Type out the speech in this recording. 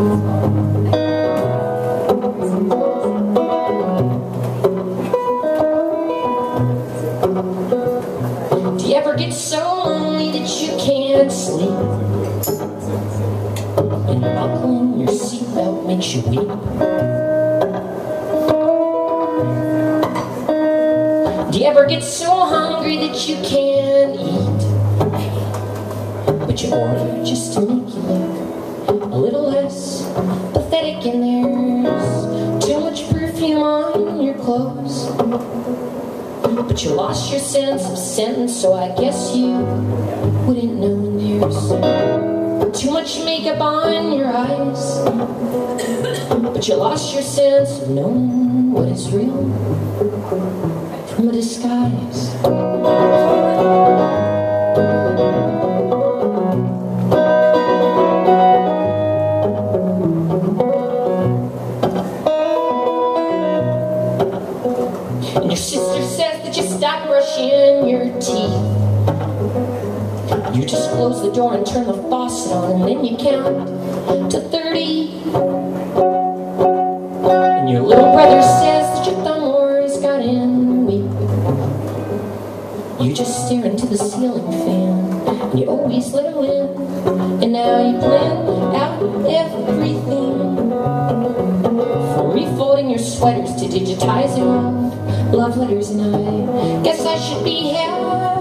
Do you ever get so lonely that you can't sleep? And buckling your seatbelt makes you weep? Do you ever get so hungry that you can't eat? But you order just to make you look a little less pathetic, and there's too much perfume on your clothes. But you lost your sense of sentence, so I guess you wouldn't know when there's too much makeup on your eyes. But you lost your sense of knowing what is real from a disguise. Your sister says that you stop brushing your teeth. You just close the door and turn the faucet on, and then you count to 30. And your little brother says that your thumb war's got in weak. You just stare into the ceiling fan, and you always let him in. And now you plan out everything, from refolding your sweaters to digitizing love letters, and I guess I should be happy.